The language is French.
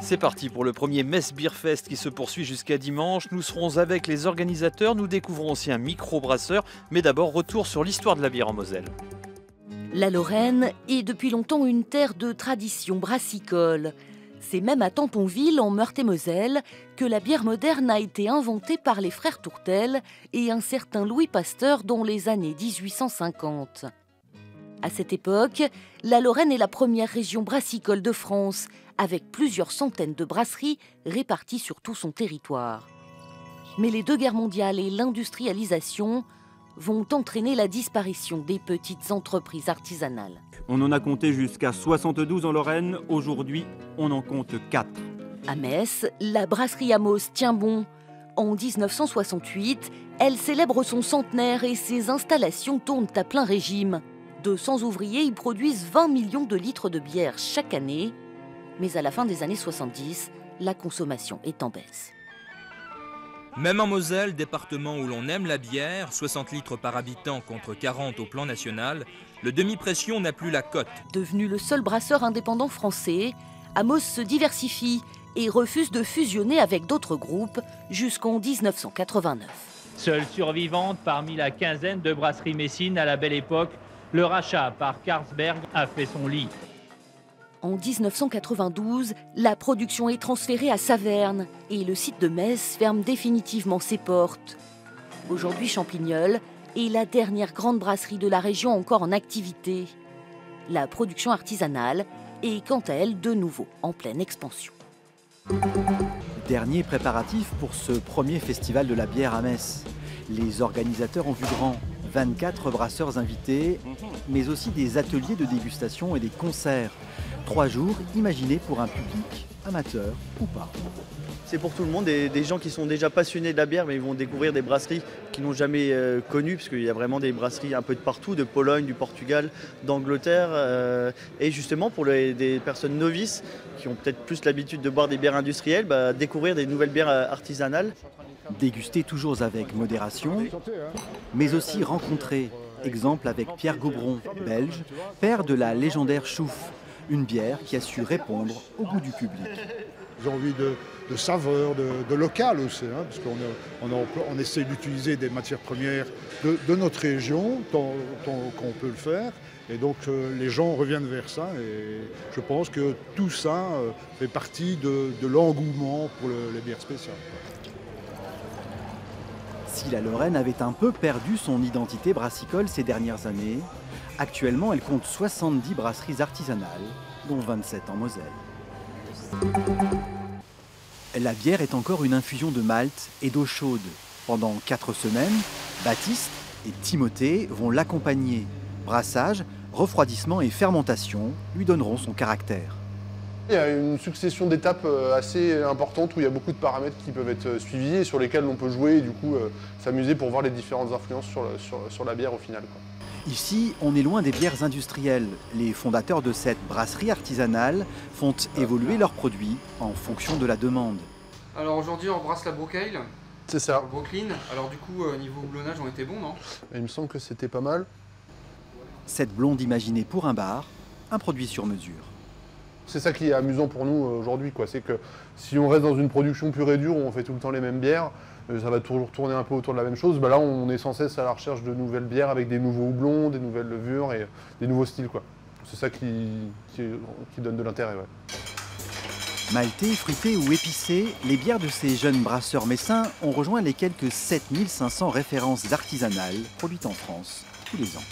C'est parti pour le premier Metz Beer Fest qui se poursuit jusqu'à dimanche. Nous serons avec les organisateurs, nous découvrons aussi un micro-brasseur. Mais d'abord, retour sur l'histoire de la bière en Moselle. La Lorraine est depuis longtemps une terre de tradition brassicole. C'est même à Tantonville, en Meurthe-et-Moselle, que la bière moderne a été inventée par les frères Tourtel et un certain Louis Pasteur dans les années 1850. À cette époque, la Lorraine est la première région brassicole de France, avec plusieurs centaines de brasseries réparties sur tout son territoire. Mais les deux guerres mondiales et l'industrialisation vont entraîner la disparition des petites entreprises artisanales. On en a compté jusqu'à 72 en Lorraine, aujourd'hui on en compte 4. À Metz, la brasserie Amos tient bon. En 1968, elle célèbre son centenaire et ses installations tournent à plein régime. 200 ouvriers y produisent 20 millions de litres de bière chaque année. Mais à la fin des années 70, la consommation est en baisse. Même en Moselle, département où l'on aime la bière, 60 litres par habitant contre 40 au plan national, le demi-pression n'a plus la cote. Devenu le seul brasseur indépendant français, Amos se diversifie et refuse de fusionner avec d'autres groupes jusqu'en 1989. Seule survivante parmi la quinzaine de brasseries messines à la belle époque, le rachat par Carlsberg a fait son lit. En 1992, la production est transférée à Saverne et le site de Metz ferme définitivement ses portes. Aujourd'hui, Champigneules est la dernière grande brasserie de la région encore en activité. La production artisanale est quant à elle de nouveau en pleine expansion. Dernier préparatif pour ce premier festival de la bière à Metz. Les organisateurs ont vu grand. 24 brasseurs invités, mais aussi des ateliers de dégustation et des concerts. 3 jours imaginés pour un public amateur ou pas. C'est pour tout le monde, des gens qui sont déjà passionnés de la bière, mais ils vont découvrir des brasseries qu'ils n'ont jamais connues, parce qu'il y a vraiment des brasseries un peu de partout, de Pologne, du Portugal, d'Angleterre. Et justement, pour des personnes novices, qui ont peut-être plus l'habitude de boire des bières industrielles, bah, découvrir des nouvelles bières artisanales. Déguster toujours avec modération, mais aussi rencontrer. Exemple avec Pierre Gobron, belge, père de la légendaire chouffe, une bière qui a su répondre au goût du public. J'ai envie de saveur, de local aussi, hein, parce qu'on essaie d'utiliser des matières premières de notre région, tant qu'on peut le faire. Et donc les gens reviennent vers ça et je pense que tout ça fait partie de l'engouement pour les bières spéciales. Si la Lorraine avait un peu perdu son identité brassicole ces dernières années, actuellement elle compte 70 brasseries artisanales, dont 27 en Moselle. La bière est encore une infusion de malt et d'eau chaude. Pendant 4 semaines, Baptiste et Timothée vont l'accompagner. Brassage, refroidissement et fermentation lui donneront son caractère. Il y a une succession d'étapes assez importantes où il y a beaucoup de paramètres qui peuvent être suivis et sur lesquels on peut jouer et du coup s'amuser pour voir les différentes influences sur la bière au final, quoi. Ici, on est loin des bières industrielles. Les fondateurs de cette brasserie artisanale font évoluer leurs produits en fonction de la demande. Alors aujourd'hui, on brasse la Brookale. C'est ça. Brooklyn. Alors du coup, niveau houblonnage, on était bon, non? Il me semble que c'était pas mal. Cette blonde imaginée pour un bar, un produit sur mesure. C'est ça qui est amusant pour nous aujourd'hui, quoi. C'est que si on reste dans une production pure et dure où on fait tout le temps les mêmes bières, ça va toujours tourner un peu autour de la même chose. Bah là, on est sans cesse à la recherche de nouvelles bières avec des nouveaux houblons, des nouvelles levures et des nouveaux styles, quoi. C'est ça qui donne de l'intérêt, ouais. Maltées, fritées ou épicées, les bières de ces jeunes brasseurs messins ont rejoint les quelques 7500 références artisanales produites en France tous les ans.